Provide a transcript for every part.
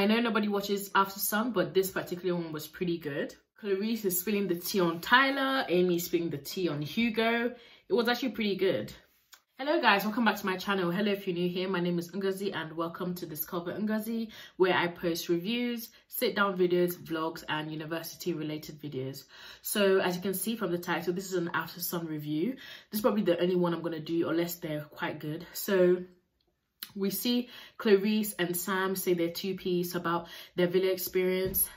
I know nobody watches After Sun, but this particular one was pretty good. Clarisse is spilling the tea on Tyler. Amy is spilling the tea on Hugo. It was actually pretty good. Hello guys, welcome back to my channel. Hello if you're new here, my name is Ngozi and welcome to Discover Ngozi, where I post reviews, sit down videos, vlogs and university related videos. So as you can see from the title, this is an After Sun review. This is probably the only one I'm going to do unless they're quite good. So we see Clarisse and Sam say their two piece about their villa experience.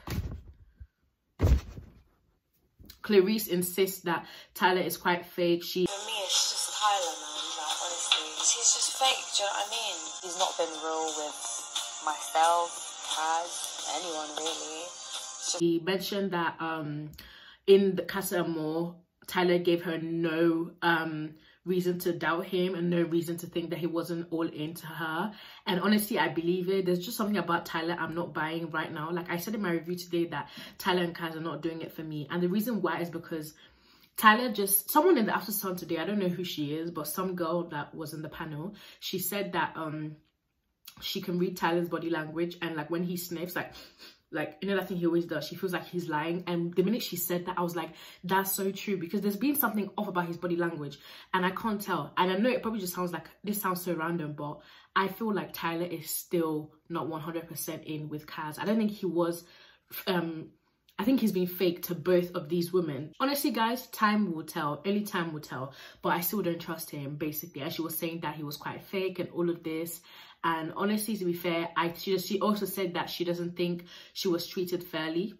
Clarisse insists that Tyler is quite fake. For me, it's just Tyler, man. Like, honestly, he's just fake. Do you know what I mean? He's not been real with myself, Kaz, anyone really. He mentioned that in the Casa Mor, Tyler gave her no reason to doubt him and no reason to think that he wasn't all into her, and honestly I believe it. There's just something about Tyler I'm not buying right now. Like I said in my review today, that Tyler and Kaz are not doing it for me, and the reason why is because Tyler just, someone in the After Sun today, I don't know who she is, but some girl that was in the panel, she said that she can read Tyler's body language, and like when he sniffs, like you know that thing he always does, she feels like he's lying. And the minute she said that, I was like, that's so true, because there's been something off about his body language and I can't tell. And I know it probably just sounds like, this sounds so random, but I feel like Tyler is still not 100% in with Kaz. I don't think he was, I think he's been fake to both of these women. Honestly guys, time will tell, only time will tell, but I still don't trust him basically. And she was saying that he was quite fake and all of this. And honestly, to be fair, she also said that she doesn't think she was treated fairly.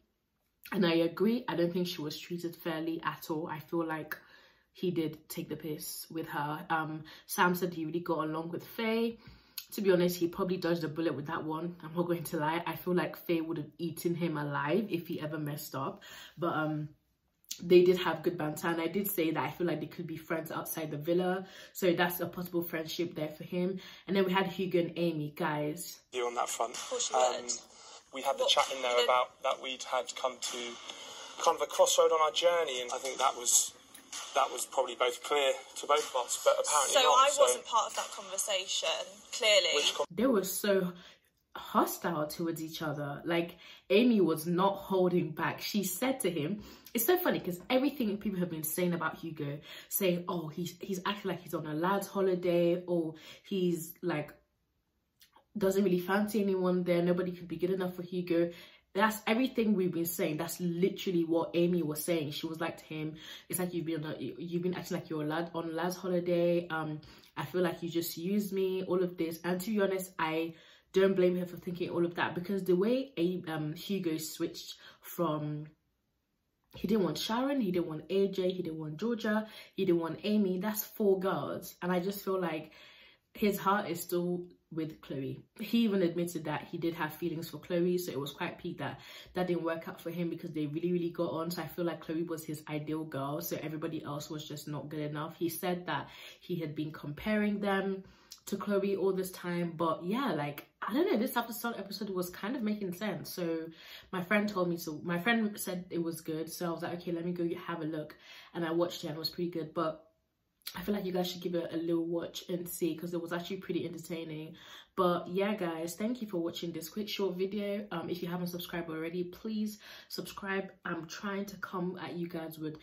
And I agree, I don't think she was treated fairly at all. I feel like he did take the piss with her. Sam said he really got along with Faye. To be honest, he probably dodged a bullet with that one. I'm not going to lie. I feel like Faye would have eaten him alive if he ever messed up. But they did have good banter, and I did say that I feel like they could be friends outside the villa, so that's a possible friendship there for him. And then we had Hugo and Amy, guys. You on that front? We had the chat in there about that we'd had come to kind of a crossroad on our journey, and I think that was probably both clear to both of us, but apparently I wasn't part of that conversation, clearly. They were so hostile towards each other. Like Amy was not holding back. She said to him, it's so funny because everything people have been saying about Hugo, saying, oh, he's acting like he's on a lad's holiday, or he's like doesn't really fancy anyone there, nobody could be good enough for Hugo. That's everything we've been saying. That's literally what Amy was saying. She was like to him, it's like you've been acting like you're on lad's holiday. I feel like you just used me, all of this. And to be honest, I don't blame her for thinking all of that, because the way Hugo switched from, he didn't want Sharon, he didn't want AJ, he didn't want Georgia, he didn't want Amy. That's four girls. And I just feel like his heart is still with Chloe. He even admitted that he did have feelings for Chloe, so it was quite peak that didn't work out for him because they really, really got on. So I feel like Chloe was his ideal girl, so everybody else was just not good enough. He said that he had been comparing them to Chloe all this time, but yeah, like I don't know, this episode was kind of making sense. So my friend said it was good, so I was like, okay, let me go have a look. And I watched it and it was pretty good, but I feel like you guys should give it a little watch and see, because it was actually pretty entertaining. But yeah guys, thank you for watching this quick short video. If you haven't subscribed already, please subscribe. I'm trying to come at you guys with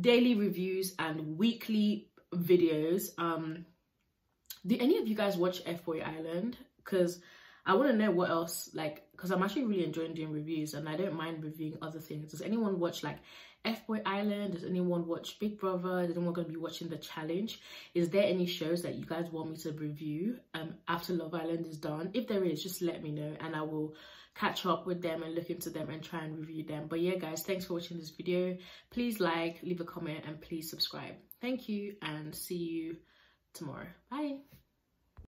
daily reviews and weekly videos. Did any of you guys watch FBoy Island? Because I want to know what else, like, because I'm actually really enjoying doing reviews and I don't mind reviewing other things. Does anyone watch like FBoy Island? Does anyone watch Big Brother? Is anyone going to be watching The Challenge? Is there any shows that you guys want me to review after Love Island is done? If there is, just let me know and I will catch up with them and look into them and try and review them. But yeah guys, thanks for watching this video. Please like, leave a comment and please subscribe. Thank you and see you tomorrow. Bye.